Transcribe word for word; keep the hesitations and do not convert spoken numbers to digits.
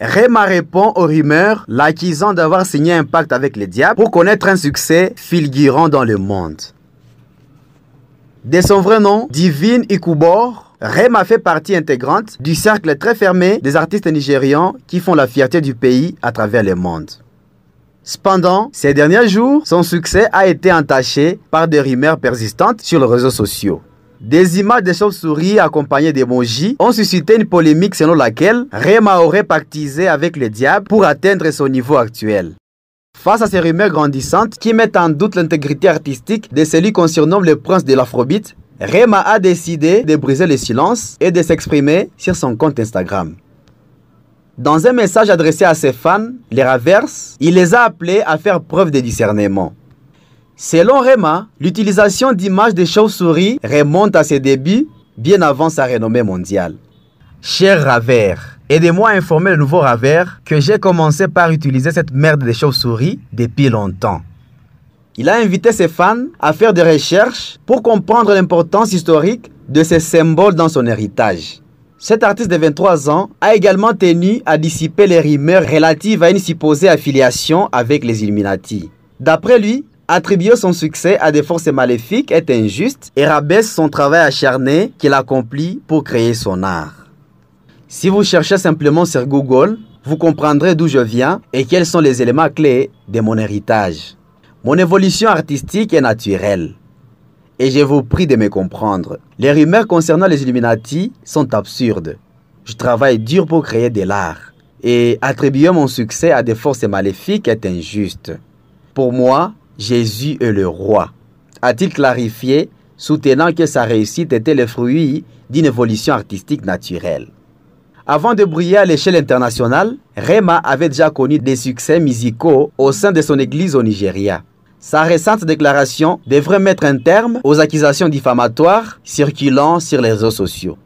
Rema répond aux rumeurs l'accusant d'avoir signé un pacte avec le diable pour connaître un succès fulgurant dans le monde. De son vrai nom, Divine Ikubor, Rema fait partie intégrante du cercle très fermé des artistes nigérians qui font la fierté du pays à travers le monde. Cependant, ces derniers jours, son succès a été entaché par des rumeurs persistantes sur les réseaux sociaux. Des images de chauves-souris accompagnées d'émojis ont suscité une polémique selon laquelle Rema aurait pactisé avec le diable pour atteindre son niveau actuel. Face à ces rumeurs grandissantes qui mettent en doute l'intégrité artistique de celui qu'on surnomme le prince de l'afrobeat, Rema a décidé de briser le silence et de s'exprimer sur son compte Instagram. Dans un message adressé à ses fans, les Ravers, il les a appelés à faire preuve de discernement. Selon Rema, l'utilisation d'images de chauves-souris remonte à ses débuts, bien avant sa renommée mondiale. Cher Ravers, aidez-moi à informer le nouveau Ravers que j'ai commencé par utiliser cette merde de chauves-souris depuis longtemps. Il a invité ses fans à faire des recherches pour comprendre l'importance historique de ces symboles dans son héritage. Cet artiste de vingt-trois ans a également tenu à dissiper les rumeurs relatives à une supposée affiliation avec les Illuminati. D'après lui, attribuer son succès à des forces maléfiques est injuste et rabaisse son travail acharné qu'il accomplit pour créer son art. Si vous cherchez simplement sur Google, vous comprendrez d'où je viens et quels sont les éléments clés de mon héritage. Mon évolution artistique est naturelle. Et je vous prie de me comprendre. Les rumeurs concernant les Illuminati sont absurdes. Je travaille dur pour créer de l'art. Et attribuer mon succès à des forces maléfiques est injuste. Pour moi, Jésus est le roi, a-t-il clarifié, soutenant que sa réussite était le fruit d'une évolution artistique naturelle. Avant de briller à l'échelle internationale, Rema avait déjà connu des succès musicaux au sein de son église au Nigeria. Sa récente déclaration devrait mettre un terme aux accusations diffamatoires circulant sur les réseaux sociaux.